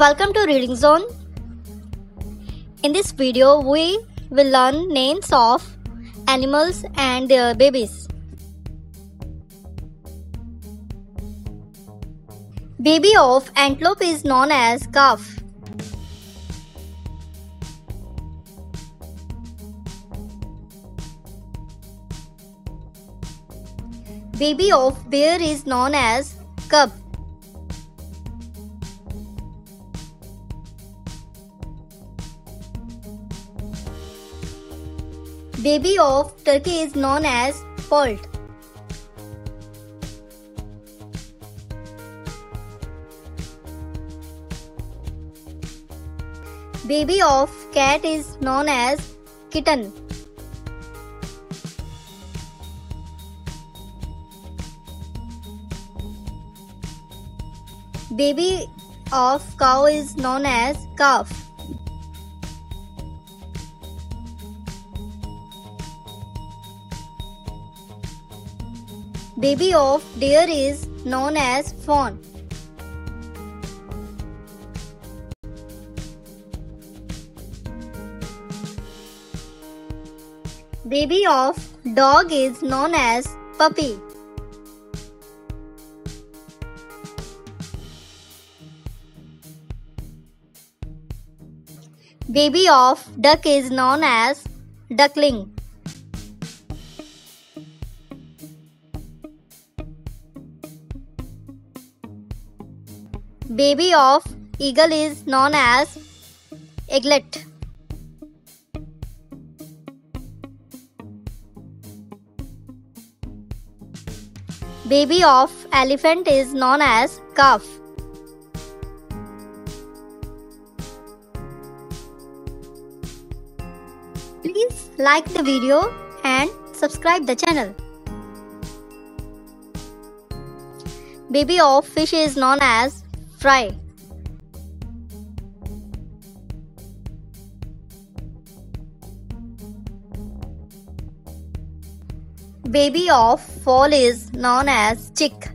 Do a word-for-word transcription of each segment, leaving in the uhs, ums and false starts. Welcome to Reading Zone. In this video, we will learn names of animals and their babies. Baby of antelope is known as calf. Baby of bear is known as cub. Baby of turkey is known as poult. Baby of cat is known as kitten. Baby of cow is known as calf. Baby of deer is known as fawn. Baby of dog is known as puppy. Baby of duck is known as duckling. Baby of eagle is known as eaglet. Baby of elephant is known as calf. Please like the video and subscribe the channel. Baby of fish is known as fry. Baby of fowl is known as chick.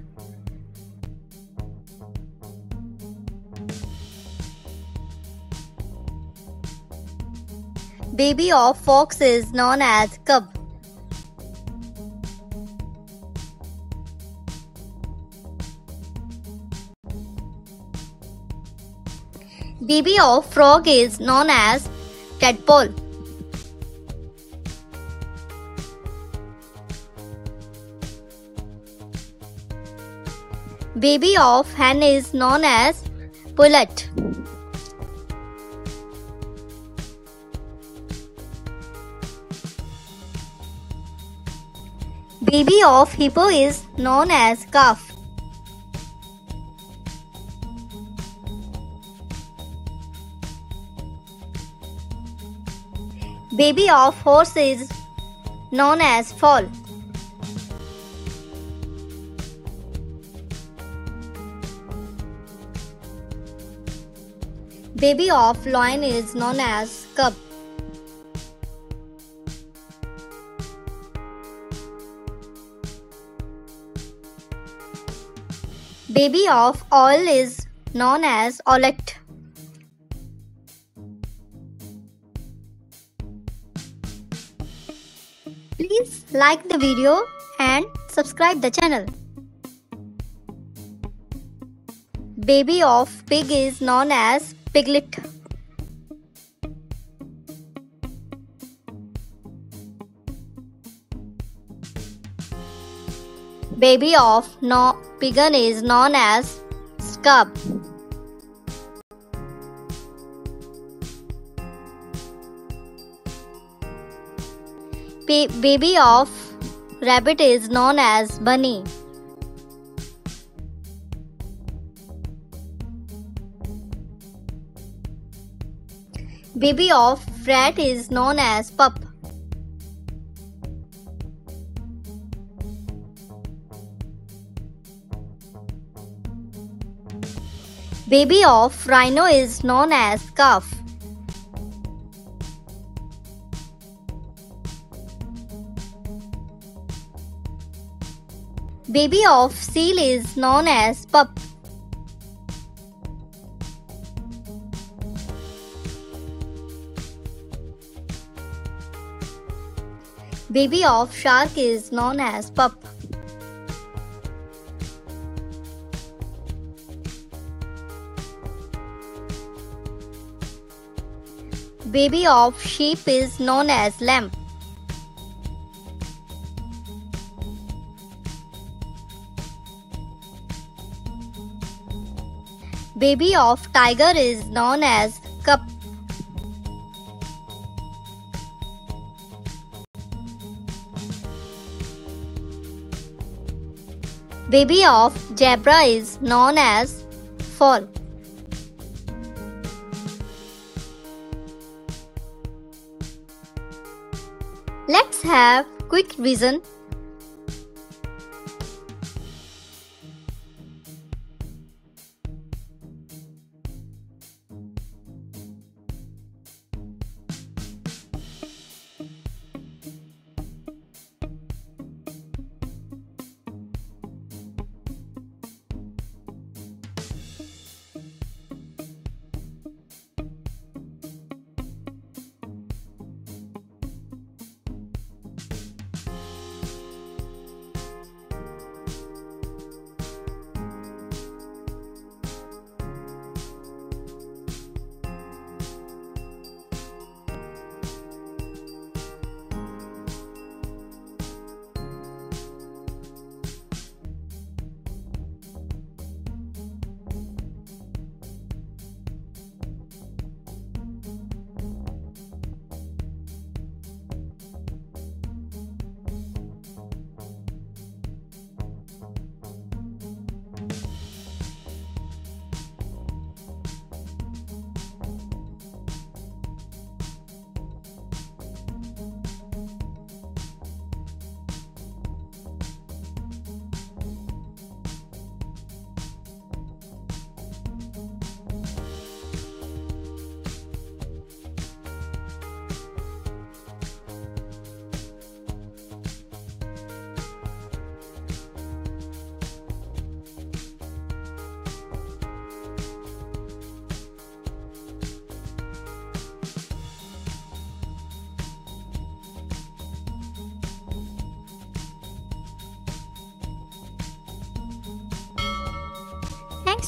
Baby of fox is known as cub. Baby of frog is known as tadpole. Baby of hen is known as pullet. Baby of hippo is known as calf. Baby of horse is known as foal. Baby of lion is known as cub. Baby of owl is known as owlet. Please like the video and subscribe the channel. Baby of pig is known as piglet. Baby of no pigeon is known as scab. Ba baby of rabbit is known as bunny. Baby of rat is known as pup. Baby of rhino is known as calf. Baby of seal is known as pup. Baby of shark is known as pup. Baby of sheep is known as lamb. Baby of tiger is known as cub. Baby of zebra is known as foal. Let's have quick reason. Thanks